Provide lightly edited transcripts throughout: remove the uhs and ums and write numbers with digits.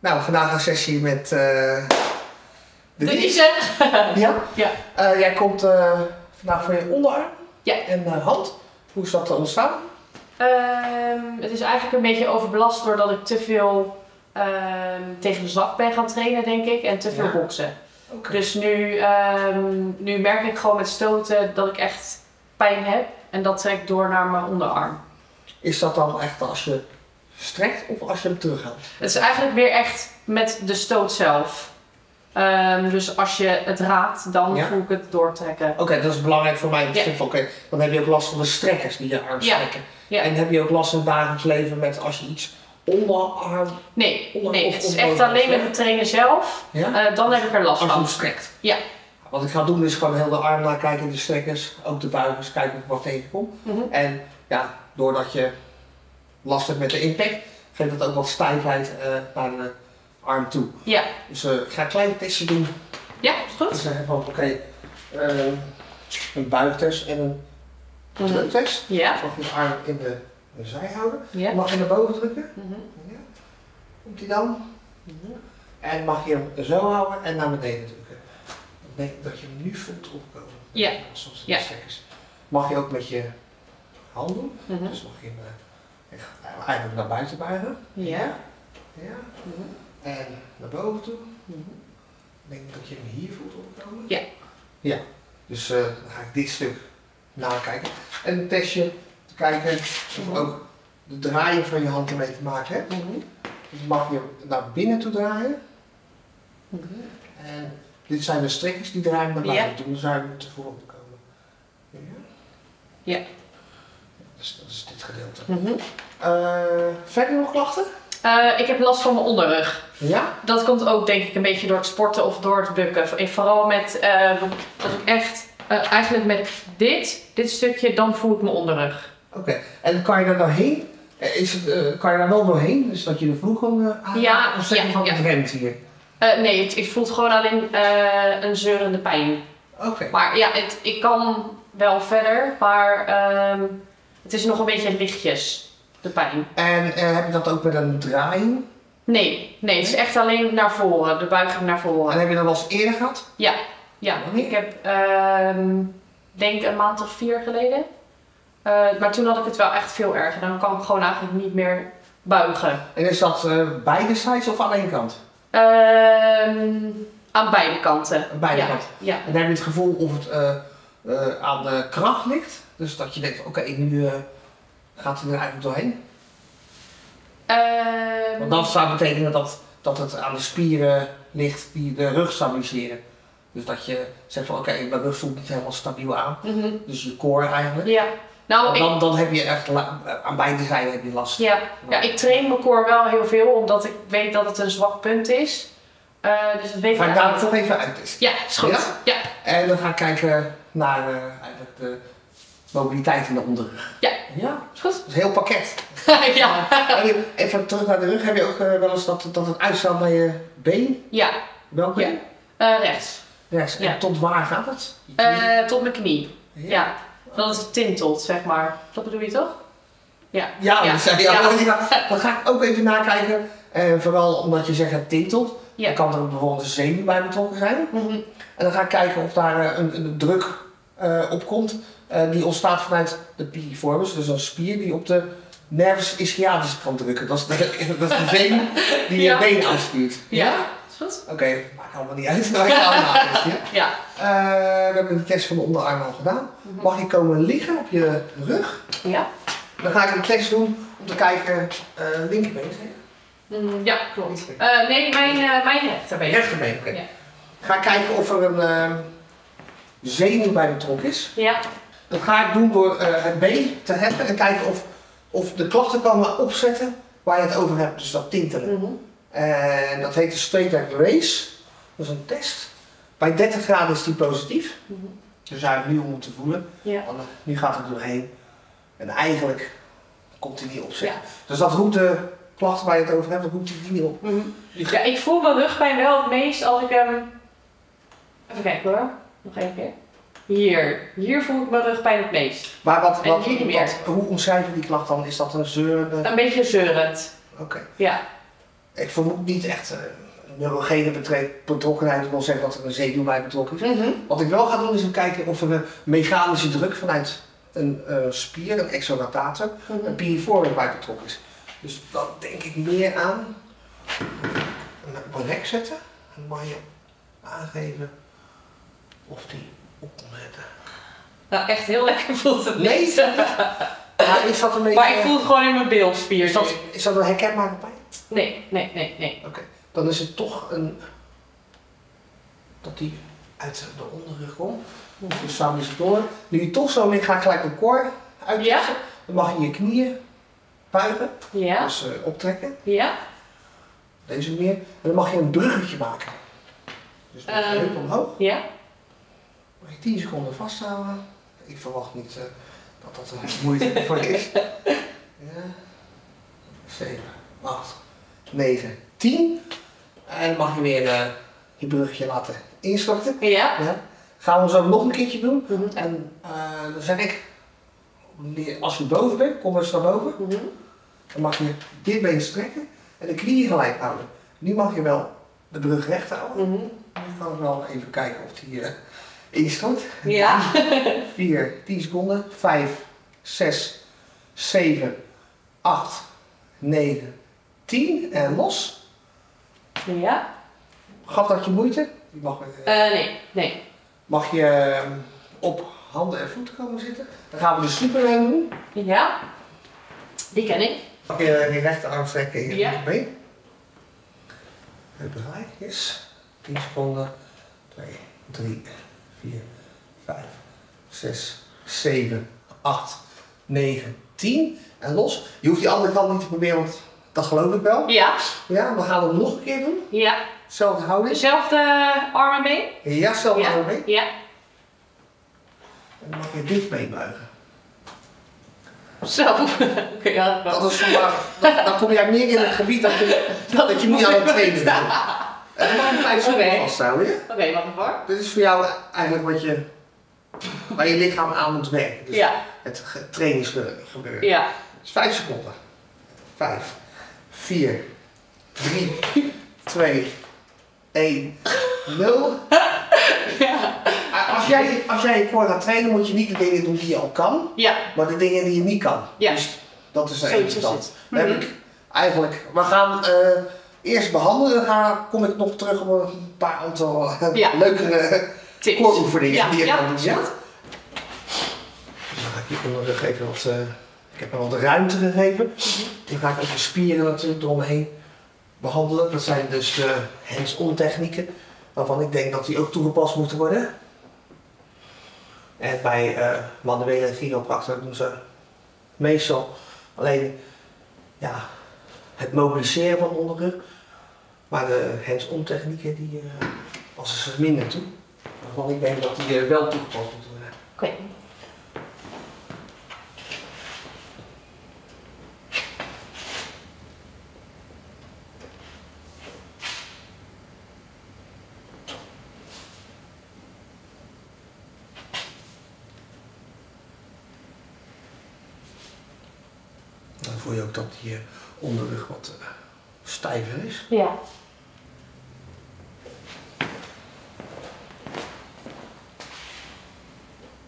Nou, vandaag een sessie met Denise. Ja? Ja. Jij komt vandaag voor je onderarm en hand. Hoe is dat ontstaan? Het is eigenlijk een beetje overbelast doordat ik te veel tegen de zak ben gaan trainen, denk ik. En te veel boksen. Okay. Dus nu merk ik gewoon met stoten dat ik echt pijn heb. En dat trekt door naar mijn onderarm. Is dat dan echt als je strekt of als je hem terughaalt? Het is eigenlijk weer echt met de stoot zelf. Dus als je het raakt, dan voel ik het doortrekken. Oké, dat is belangrijk voor mij. Dan heb je ook last van de strekkers die je arm strekken. Ja. En heb je ook last in het dagelijks leven met als je iets onderarm... Nee, het is echt alleen met het trainen zelf. Ja? Dan heb ik er last van. Als je hem strekt. Ja. Wat ik ga doen is gewoon heel de arm naar kijken, de strekkers, ook de buigers, kijken of ik wat tegenkom. En ja, doordat je last hebt met de impact, geeft het ook wat stijfheid naar de arm toe. Ja. Dus ik ga een klein testje doen. Ja, goed. Dus dan hebben we een buigtest en een druktest. Ja. Zal ik de arm in de zij houden. Ja. Mag je naar boven drukken? Ja. Komt die dan? En mag je hem zo houden en naar beneden drukken. Ik denk dat je hem nu voelt opkomen. Ja. Soms de strekkers. Mag je ook met je hand doen. Dus mag je hem eigenlijk naar buiten buigen. En naar boven toe. Ik denk dat je hem hier voelt opkomen. Ja. Ja. Dus dan ga ik dit stuk nakijken. En een testje te kijken of ook de draaien van je hand ermee te maken hebt. Dus mag je hem naar binnen toe draaien. En dit zijn de strekkers die draaien naar buiten toe. Dan zou je te voren opkomen. Ja. Dus dat is dit gedeelte. Verder nog klachten? Ik heb last van mijn onderrug. Ja? Dat komt ook denk ik een beetje door het sporten of door het bukken. Vooral met dat ik echt, eigenlijk met dit stukje, dan voel ik mijn onderrug. Oké, en kan je daar nou heen? Kan je daar wel doorheen? Dus dat je de vloer gewoon aan? Ja, of zeg je van het remt hier? Nee, het voelt gewoon alleen een zeurende pijn. Oké. Maar ja, ik kan wel verder, maar het is nog een beetje lichtjes. De pijn. En heb je dat ook met een draaiing? Nee, het is echt alleen naar voren, de buiging naar voren. En heb je dat wel eens eerder gehad? Ja. Ik heb denk een maand of 4 geleden. Maar toen had ik het wel echt veel erger. Dan kan ik gewoon eigenlijk niet meer buigen. En is dat beide sides of aan één kant? Aan beide kanten. Aan beide kanten? Ja. En heb je het gevoel of het aan de kracht ligt? Dus dat je denkt, oké, nu... Gaat hij er eigenlijk doorheen? Want dat zou betekenen dat het aan de spieren ligt die de rug stabiliseren. Dus dat je zegt van oké, mijn rug voelt niet helemaal stabiel aan. Dus je core eigenlijk. Ja. Nou, dan heb je echt aan beide zijden heb je last. Ja, ik train mijn core wel heel veel omdat ik weet dat het een zwak punt is. Dus dat weet ik. Ga ik daar toch even uittesten? Ja, is goed. Ja? Ja. En dan ga ik kijken naar eigenlijk de mobiliteit in de onderrug. Ja, is goed. Dat is een heel pakket. Even terug naar de rug. Heb je ook wel eens dat het uitstaat bij je been? Ja. Welk been? Rechts. Rechts. En tot waar gaat het? Tot mijn knie. Ja. Dat het tintelt, zeg maar. Dat bedoel je toch? Ja. Dan ga ik ook even nakijken. Vooral omdat je zegt het tintelt. Dan kan er bijvoorbeeld een zenuw bij betrokken zijn. En dan ga ik kijken of daar een druk op komt. Die ontstaat vanuit de piriformis, dus een spier die op de nervus ischiatus kan drukken. Dat is de venuw die je been aanstuurt. Ja, is goed. Oké, maakt allemaal niet uit. We hebben de test van de onderarm al gedaan. Mag je komen liggen op je rug? Ja. Dan ga ik een test doen om te kijken, linkerbeen zeg je? Ja, klopt. Nee, mijn rechterbeen. Rechterbeen, oké. Ja. Ga kijken of er een zenuw bij betrokken is. Ja. Dat ga ik doen door het been te hebben en kijken of de klachten kan opzetten waar je het over hebt, dus dat tintelen. En dat heet de straight leg raise, dat is een test. Bij 30 graden is die positief, dus eigenlijk nu om het te voelen, want nu gaat het doorheen en eigenlijk komt hij niet op zich. Dus dat roept de klachten waar je het over hebt, dat roept hij niet op. Ja, ik voel mijn rugpijn wel het meest als ik hem... Even kijken hoor, nog één keer. Hier voel ik mijn rugpijn het meest. Maar hoe omschrijven die klacht dan? Is dat een zeurende? Een beetje zeurend. Oké. Ja. Ik vermoed niet echt neurogene betrokkenheid, wil zeggen dat er een zenuw bij betrokken is. Wat ik wel ga doen is kijken of er een mechanische druk vanuit een spier, een exolatator, een piriformis bij betrokken is. Dus dan denk ik meer aan een bonek zetten en dan mag je aangeven of die opletten. Nou, echt heel lekker voelt het niet. Nee, is dat een beetje, maar ik voel het gewoon in mijn beelspier. Is dat een herkenbare pijn? Nee, nee, nee, nee. Oké, dan is het toch een... dat die uit de onderrug komt. Dus samen is het door. Nu je toch zo ligt, ga ik gelijk mijn koor uitzetten. Ja. Dan mag je je knieën buigen, dus optrekken. Ja. Deze meer. En dan mag je een bruggetje maken. Dus met de heup omhoog. Ja. Mag je 10 seconden vasthouden. Ik verwacht niet dat dat een moeite voor is. Ja. 7, 8, 9, 10. En dan mag je weer je bruggetje laten instorten. Ja. Gaan we zo nog een keertje doen. En dan zeg ik, als je boven bent, kom eens naar boven. Dan mag je dit been strekken en de knieën gelijk houden. Nu mag je wel de brug recht houden. Dan kan ik wel even kijken of die instort. Ja. 4, 10 seconden. 5, 6, 7, 8, 9, 10 en los. Ja. Gaf dat je moeite? Je mag met, nee, nee. Mag je op handen en voeten komen zitten? Dan gaan we de sleeperwijn doen. Ja, die ken ik. Mag je je rechterarm strekken en je linkerbeen? Heupen gelijk is. 10 seconden. 2, 3, 4, 5, 6, 7, 8, 9, 10 en los. Je hoeft die andere kant niet te proberen, want dat geloof ik wel. Ja. Ja, dan gaan we hem nog een keer doen. Ja. Zelfde houding. Zelfde arm en been? Ja, zelfde arm en been. Ja. En dan mag je dit been buigen. Zo. Ja, dat is vandaag, dan kom jij meer in het gebied dat je niet aan het trainen bent. En dan mag je 5 seconden vasthouden. Oké, mag ik voor? Dit is voor jou eigenlijk wat je, waar je lichaam aan moet werken. Dus het trainingsgebeuren. Ja. Dus 5 seconden. 5, 4, 3, 2, 1, 0. Ja. Als jij je koor gaat trainen, moet je niet de dingen doen die je al kan, maar de dingen die je niet kan. Ja. Dus dat is een stand. Dan heb ik eigenlijk, we gaan eerst behandelen, dan kom ik nog terug op een paar aantal leukere kooroefeningen die je kan doen. Ja. Dus dan ga ik je onderrug even wat, ik heb hem wat ruimte gegeven. Dan ga ik ook de spieren natuurlijk eromheen behandelen. Dat zijn dus de hands-on technieken, waarvan ik denk dat die ook toegepast moeten worden. En bij manuele chiropractor doen ze meestal alleen het mobiliseren van de onderrug. Maar de hands-on technieken die passen ze minder toe. Waarvan ik denk dat die wel toegepast moeten worden. Okay. Dan voel je ook dat die onderrug wat stijver is. Ja.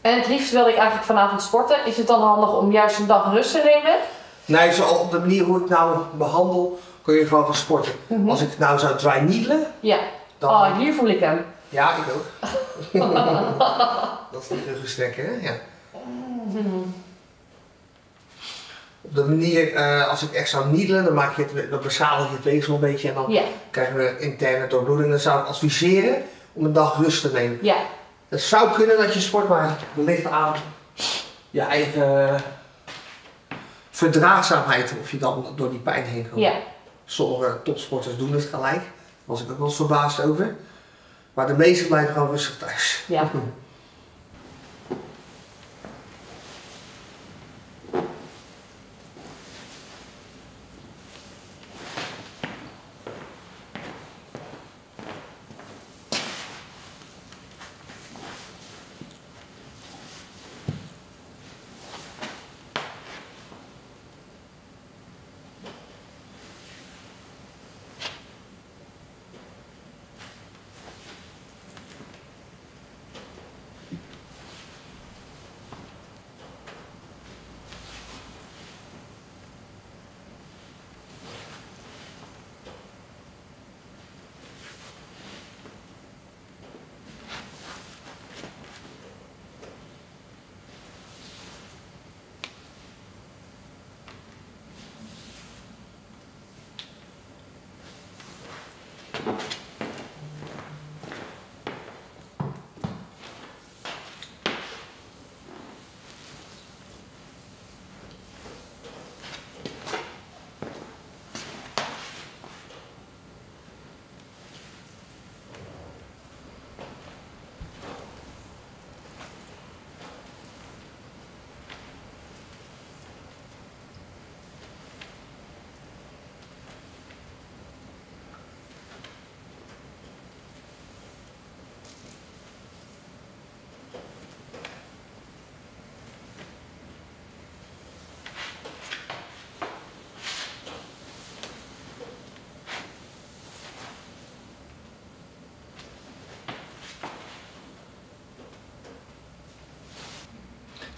En het liefst wilde ik eigenlijk vanavond sporten. Is het dan handig om juist een dag rust te nemen? Nee, zo op de manier hoe ik nou behandel, kun je gewoon gaan sporten. Als ik nou zou dry-needelen, dan... Oh, hier voel ik hem. Ja, ik ook. Dat is de ruggenstrekken, hè? Ja. Op de manier, als ik echt zou needelen, dan beschadig je het weefsel een beetje en dan krijgen we interne doorbloeding. Dan zou ik adviseren om een dag rust te nemen. Het zou kunnen dat je sport, maar wellicht aan je eigen verdraagzaamheid of je dan door die pijn heen komt. Sommige topsporters doen het gelijk, daar was ik ook wel eens verbaasd over. Maar de meesten blijven gewoon rustig thuis.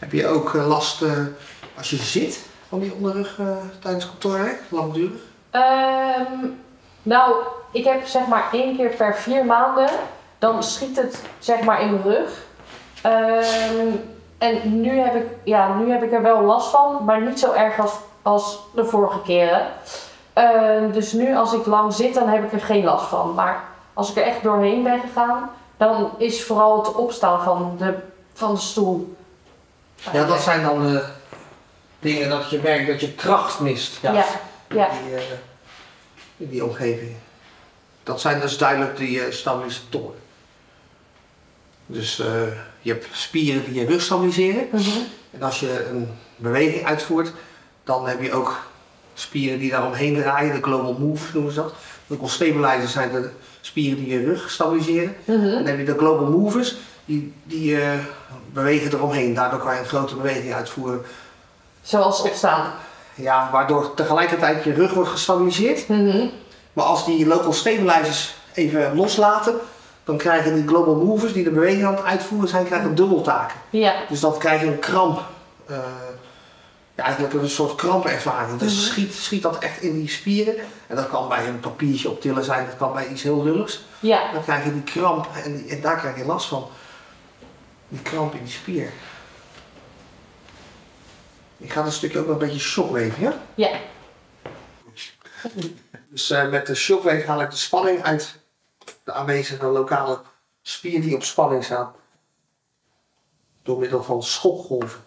Heb je ook last als je zit van die onderrug tijdens kantoorwerk, langdurig? Nou, ik heb zeg maar 1 keer per 4 maanden, dan schiet het zeg maar in mijn rug. En nu heb, ik er wel last van, maar niet zo erg als de vorige keren. Dus nu als ik lang zit, dan heb ik er geen last van. Maar als ik er echt doorheen ben gegaan, dan is vooral het opstaan van de stoel. Ja, dat zijn dan dingen dat je merkt dat je kracht mist. Ja, ja, ja. In die omgeving. Dat zijn dus duidelijk die stabilisatoren. Dus je hebt spieren die je rug stabiliseren. Mm-hmm. En als je een beweging uitvoert, dan heb je ook spieren die daaromheen draaien, de global move noemen ze dat. De stabilizers zijn de spieren die je rug stabiliseren. Mm-hmm. En dan heb je de global movers, die bewegen eromheen. Daardoor kan je een grote beweging uitvoeren. Zoals opstaan. Ja, waardoor tegelijkertijd je rug wordt gestabiliseerd. Mm-hmm. Maar als die local stabilizers even loslaten, dan krijgen die global movers die de beweging aan het uitvoeren zijn, krijgen dubbeltaken. Ja. Dus dan krijg je een kramp. Ja, eigenlijk een soort krampervaring. Dus mm-hmm. schiet dat echt in die spieren. En dat kan bij een papiertje optillen zijn, dat kan bij iets heel lulligs. Ja. Dan krijg je die kramp en daar krijg je last van. Die kramp in die spier. Ik ga een stukje ook nog een beetje shockwave, ja? Ja. Dus met de shockwave haal ik de spanning uit de aanwezige lokale spier die op spanning staat. Door middel van schokgolven.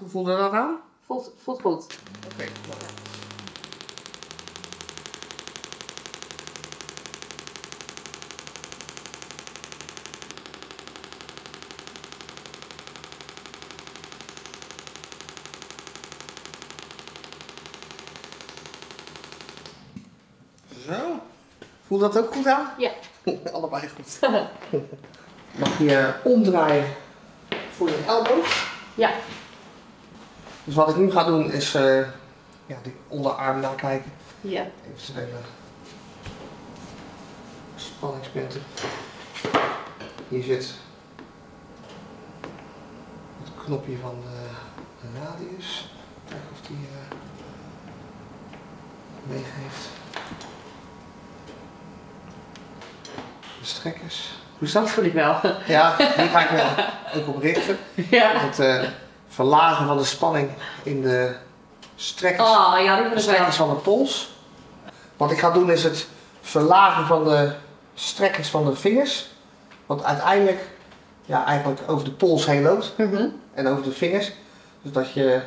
Hoe voelde dat aan? Voelt goed. Oké. Zo. Voelt dat ook goed aan? Ja. Allebei goed. Mag je omdraaien voor je elleboog? Ja. Dus wat ik nu ga doen is die onderarm nakijken. Ja. Eventuele spanningspunten. Hier zit het knopje van de radius. Kijken of die meegeeft. De strekkers. Hoe is dat? Dat voel ik wel. Ja, die ga ik wel ook op richten. Ja. Want, verlagen van de spanning in de strekkers, van de pols. Wat ik ga doen is het verlagen van de strekkers van de vingers. Want uiteindelijk eigenlijk over de pols heen loopt en over de vingers. Dus dat je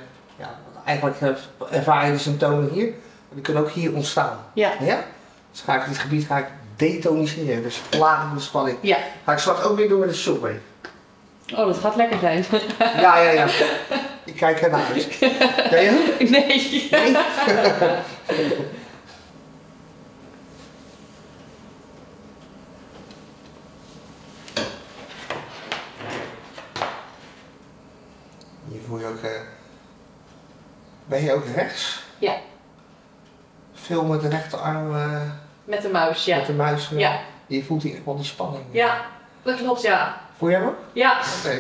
eigenlijk ervaar je de symptomen hier. Die kunnen ook hier ontstaan. Ja. Ja? Dus ga ik dit gebied detoniseren. Dus verlagen van de spanning. Ja. Ga ik straks ook weer doen met de shockwave. Oh, dat gaat lekker zijn. Ja, ja, ja. Ik kijk ernaar uit. Ken je? Nee. Nee? Hier voel je ook... Ben je ook rechts? Ja. Veel met de rechterarm... Met de muis, ja. Met de muis. Ja. Je voelt hier echt wel de spanning. Ja, dat klopt, ja. Voel jij hem ook? Ja. Oké.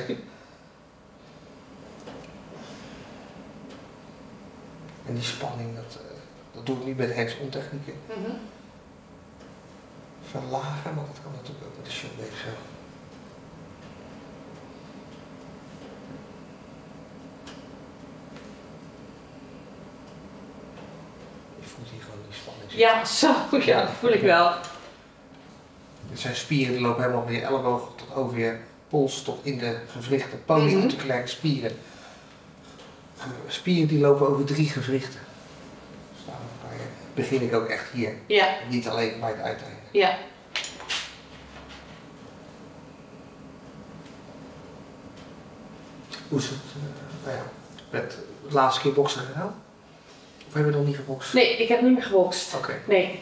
En die spanning, dat doe ik nu bij de hands-on-technieken. Verlagen, want dat kan natuurlijk ook met de shockwave zo. Je voelt hier gewoon die spanning zitten. Ja, zo. Ja, dat voel ik wel. Dit zijn spieren die lopen helemaal weer elleboog tot over je pols, tot in de gewrichten, polyarticulaire spieren. Spieren die lopen over 3 gewrichten. Dus daarom begin ik ook echt hier. Ja. Niet alleen bij het uiteinde. Ja. Hoe is het met het laatste keer boksen gedaan? Of heb je nog niet gebokst? Nee, ik heb niet meer gebokst. Oké. Nee.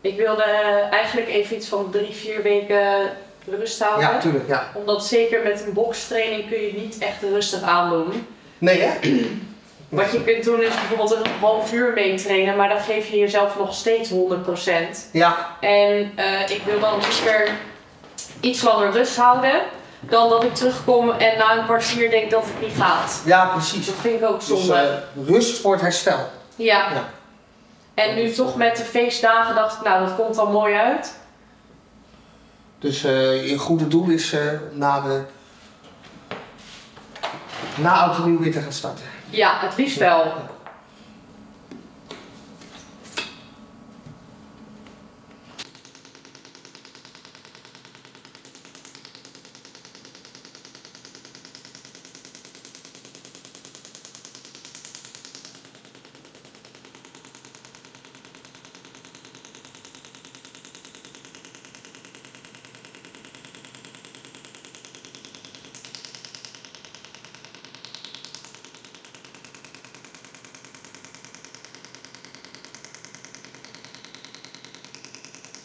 Ik wilde eigenlijk even iets van 3-4 weken rust houden. Ja, tuurlijk, ja. Omdat zeker met een bokstraining kun je niet echt rustig aandoen. Nee, hè? Wat je kunt doen is bijvoorbeeld een half uur mee trainen, maar dan geef je jezelf nog steeds 100%. Ja. En ik wil dan liever iets langer rust houden dan dat ik terugkom en na een kwartier denk dat het niet gaat. Ja, precies. Dat vind ik ook zonde. Dus, rust voor het herstel. Ja. Ja. En nu toch met de feestdagen dacht ik, nou dat komt dan mooi uit. Dus je goede doel is na oud en nieuw weer te gaan starten. Ja, het liefst wel. Ja.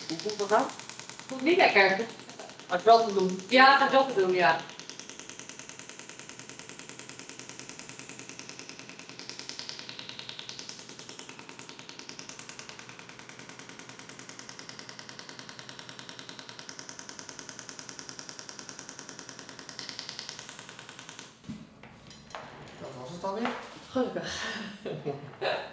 Hoe voelt dat dan? Voelt niet lekker. Gaat wel te doen. Ja, gaat wel te doen, ja. Dat was het alweer. Gelukkig.